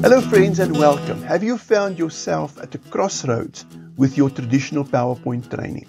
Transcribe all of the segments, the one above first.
Hello friends and welcome. Have you found yourself at a crossroads with your traditional PowerPoint training?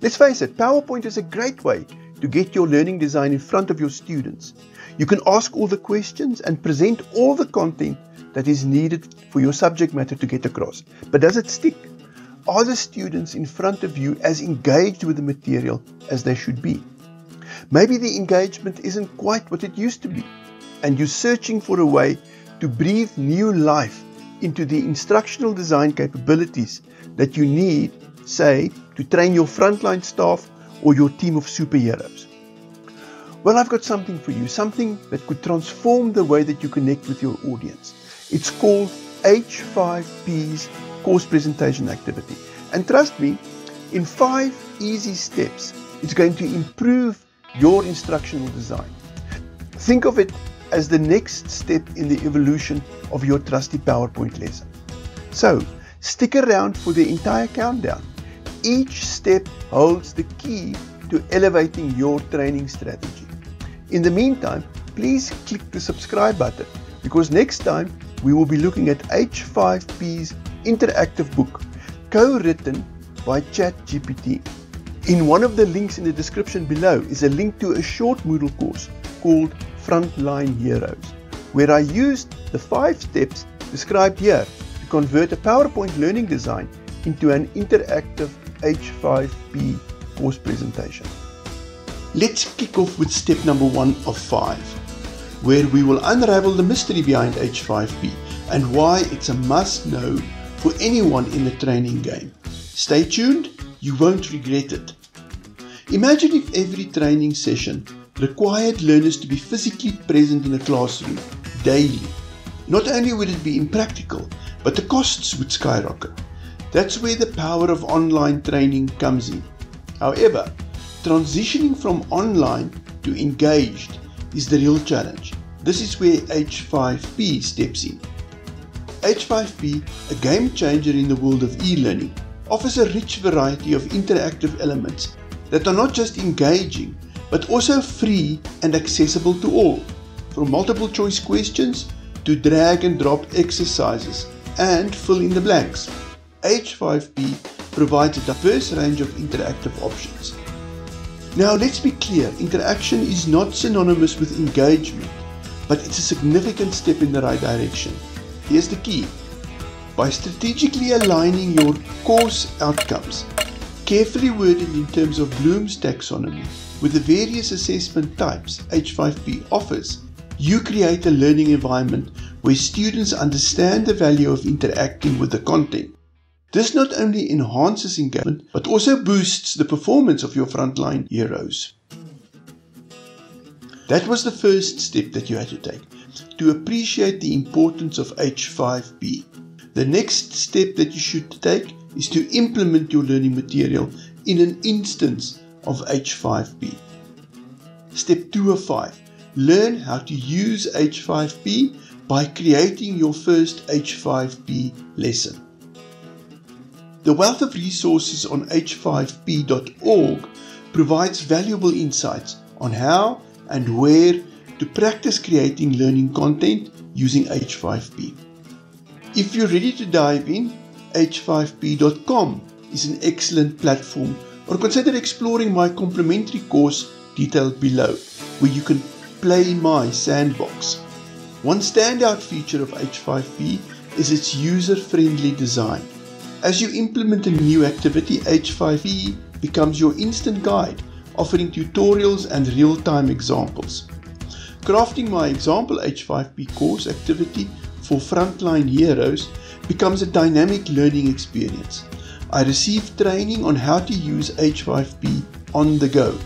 Let's face it, PowerPoint is a great way to get your learning design in front of your students. You can ask all the questions and present all the content that is needed for your subject matter to get across. But does it stick? Are the students in front of you as engaged with the material as they should be? Maybe the engagement isn't quite what it used to be, and you're searching for a way to breathe new life into the instructional design capabilities that you need, say, to train your frontline staff or your team of superheroes. Well, I've got something for you, something that could transform the way that you connect with your audience. It's called H5P's Course Presentation Activity. And trust me, in 5 easy steps, it's going to improve your instructional design. Think of it as the next step in the evolution of your trusty PowerPoint lesson. So, stick around for the entire countdown. Each step holds the key to elevating your training strategy. In the meantime, please click the subscribe button, because next time we will be looking at H5P's interactive book, co-written by ChatGPT. In one of the links in the description below is a link to a short Moodle course called Frontline Heroes, where I used the 5 steps described here to convert a PowerPoint learning design into an interactive H5P course presentation. Let's kick off with step number 1 of 5, where we will unravel the mystery behind H5P and why it's a must-know for anyone in the training game. Stay tuned, you won't regret it. Imagine if every training session required learners to be physically present in a classroom daily. Not only would it be impractical, but the costs would skyrocket. That's where the power of online training comes in. However, transitioning from online to engaged is the real challenge. This is where H5P steps in. H5P, a game changer in the world of e-learning, offers a rich variety of interactive elements that are not just engaging, but also free and accessible to all, from multiple choice questions to drag and drop exercises and fill in the blanks. H5P provides a diverse range of interactive options. Now let's be clear, interaction is not synonymous with engagement, but it's a significant step in the right direction. Here's the key. By strategically aligning your course outcomes, carefully worded in terms of Bloom's taxonomy, with the various assessment types H5P offers, you create a learning environment where students understand the value of interacting with the content. This not only enhances engagement, but also boosts the performance of your frontline heroes. That was the first step that you had to take, to appreciate the importance of H5P. The next step that you should take is to implement your learning material in an instance of H5P. Step 2 of 5. Learn how to use H5P by creating your first H5P lesson. The wealth of resources on h5p.org provides valuable insights on how and where to practice creating learning content using H5P. If you're ready to dive in, h5p.com is an excellent platform, or consider exploring my complimentary course detailed below, where you can play my sandbox. One standout feature of H5P is its user-friendly design. As you implement a new activity, H5P becomes your instant guide, offering tutorials and real-time examples. Crafting my example H5P course activity for frontline heroes becomes a dynamic learning experience. I received training on how to use H5P on the go.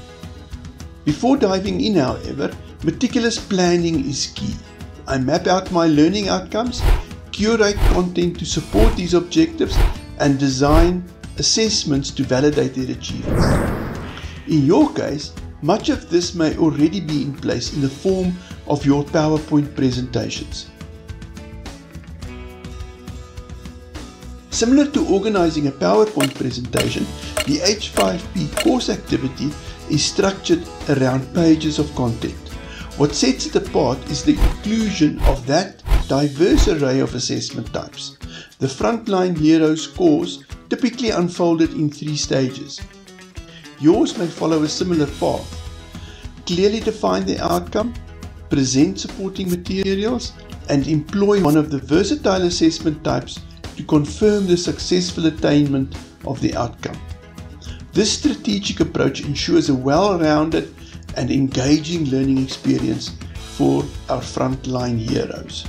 Before diving in, however, meticulous planning is key. I map out my learning outcomes, curate content to support these objectives, and design assessments to validate their achievements. In your case, much of this may already be in place in the form of your PowerPoint presentations. Similar to organizing a PowerPoint presentation, the H5P course activity is structured around pages of content. What sets it apart is the inclusion of that diverse array of assessment types. The frontline hero scores typically unfolded in three stages. Yours may follow a similar path. Clearly define the outcome, present supporting materials, and employ one of the versatile assessment types to confirm the successful attainment of the outcome. This strategic approach ensures a well-rounded and engaging learning experience for our frontline heroes.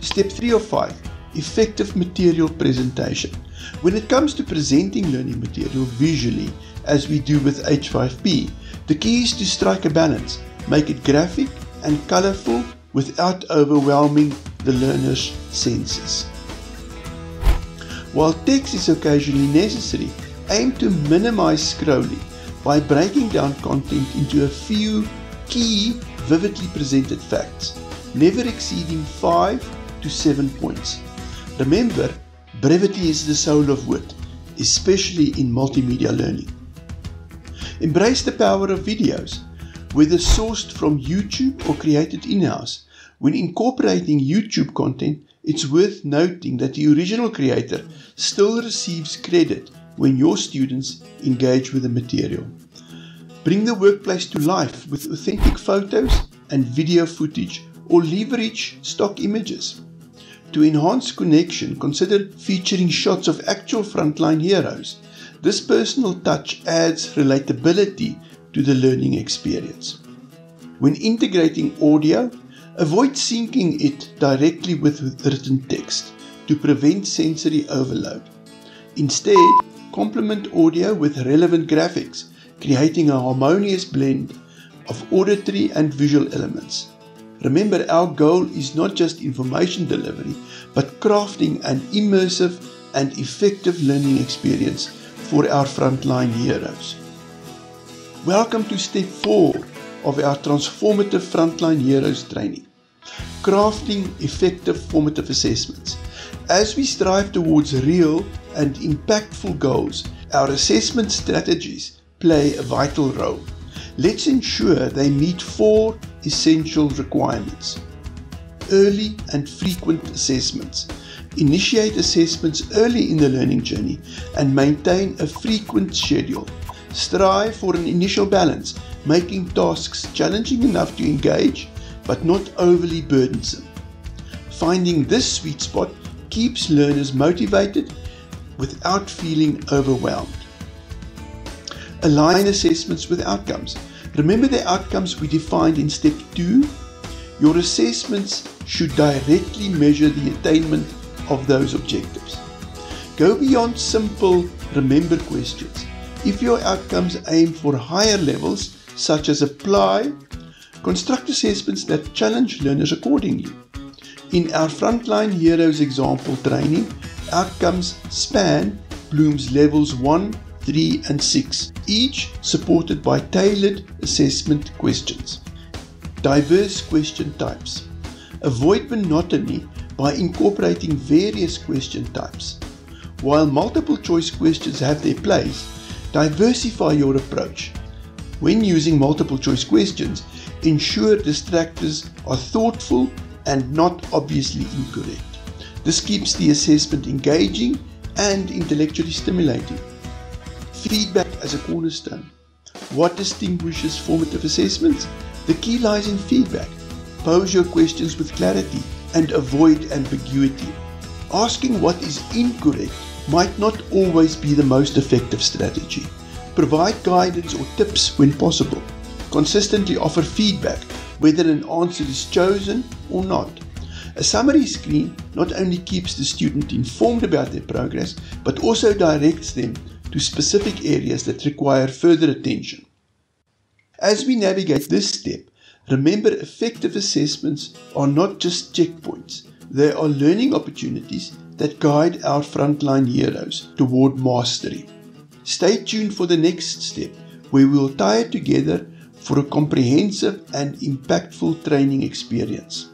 Step 3 of 5, effective material presentation. When it comes to presenting learning material visually, as we do with H5P, the key is to strike a balance, make it graphic and colorful without overwhelming the learner's senses. While text is occasionally necessary, aim to minimize scrolling by breaking down content into a few key, vividly presented facts, never exceeding 5 to 7 points. Remember, brevity is the soul of wit, especially in multimedia learning. Embrace the power of videos, whether sourced from YouTube or created in-house. When incorporating YouTube content, it's worth noting that the original creator still receives credit when your students engage with the material. Bring the workplace to life with authentic photos and video footage, or leverage stock images. To enhance connection, consider featuring shots of actual frontline heroes. This personal touch adds relatability to the learning experience. When integrating audio, avoid syncing it directly with written text to prevent sensory overload. Instead, complement audio with relevant graphics, creating a harmonious blend of auditory and visual elements. Remember, our goal is not just information delivery, but crafting an immersive and effective learning experience for our frontline heroes. Welcome to Step 4 of our Transformative Frontline Heroes training, crafting effective formative assessments. As we strive towards real and impactful goals, our assessment strategies play a vital role. Let's ensure they meet 4 essential requirements. Early and frequent assessments. Initiate assessments early in the learning journey and maintain a frequent schedule. Strive for an initial balance, making tasks challenging enough to engage but not overly burdensome. Finding this sweet spot keeps learners motivated without feeling overwhelmed. Align assessments with outcomes. Remember the outcomes we defined in Step 2? Your assessments should directly measure the attainment of those objectives. Go beyond simple remember questions. If your outcomes aim for higher levels, such as apply, construct assessments that challenge learners accordingly. In our Frontline Heroes example training, outcomes span Bloom's levels 1, 3, and 6, each supported by tailored assessment questions. Diverse question types. Avoid monotony by incorporating various question types. While multiple choice questions have their place, diversify your approach. When using multiple choice questions, ensure distractors are thoughtful and not obviously incorrect. This keeps the assessment engaging and intellectually stimulating. Feedback as a cornerstone. What distinguishes formative assessments? The key lies in feedback. Pose your questions with clarity and avoid ambiguity. Asking what is incorrect might not always be the most effective strategy. Provide guidance or tips when possible. Consistently offer feedback whether an answer is chosen or not. A summary screen not only keeps the student informed about their progress, but also directs them to specific areas that require further attention. As we navigate this step, remember effective assessments are not just checkpoints. They are learning opportunities that guide our frontline heroes toward mastery. Stay tuned for the next step, where we will tie it together for a comprehensive and impactful training experience.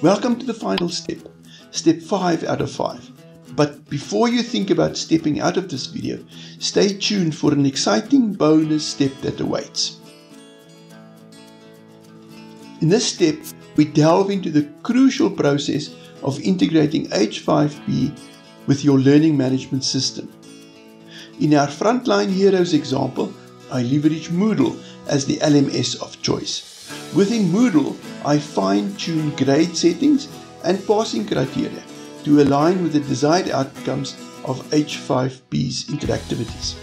Welcome to the final step, Step 5 out of 5. But before you think about stepping out of this video, stay tuned for an exciting bonus step that awaits. In this step, we delve into the crucial process of integrating H5P with your learning management system. In our Frontline Heroes example, I leverage Moodle as the LMS of choice. Within Moodle, I fine-tune grade settings and passing criteria to align with the desired outcomes of H5P's interactivities.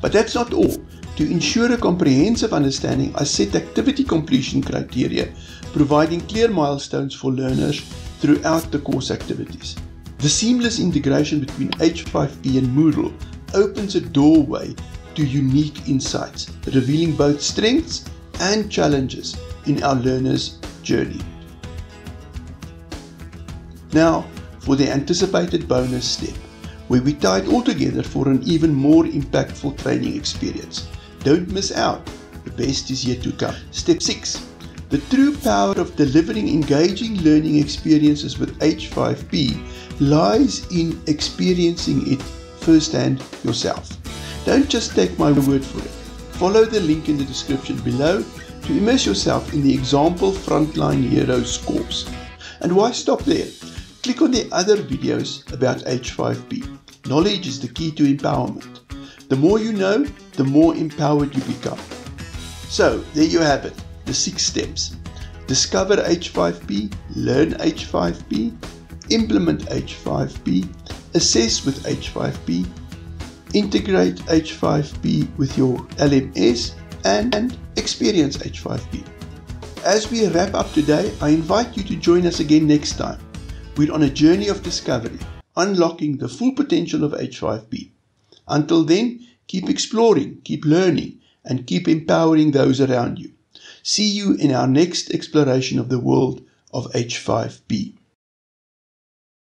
But that's not all. To ensure a comprehensive understanding, I set activity completion criteria, providing clear milestones for learners throughout the course activities. The seamless integration between H5P and Moodle opens a doorway to unique insights, revealing both strengths and challenges in our learners' journey. Now for the anticipated bonus step, where we tie it all together for an even more impactful training experience. Don't miss out, the best is yet to come. Step 6. The true power of delivering engaging learning experiences with H5P lies in experiencing it firsthand yourself. Don't just take my word for it. Follow the link in the description below to immerse yourself in the example Frontline Heroes course. And why stop there? Click on the other videos about H5P. Knowledge is the key to empowerment. The more you know, the more empowered you become. So there you have it, the 6 steps. Discover H5P, learn H5P, implement H5P, assess with H5P, integrate H5P with your LMS, and experience H5P. As we wrap up today, I invite you to join us again next time. We're on a journey of discovery, unlocking the full potential of H5P. Until then, keep exploring, keep learning, and keep empowering those around you. See you in our next exploration of the world of H5P.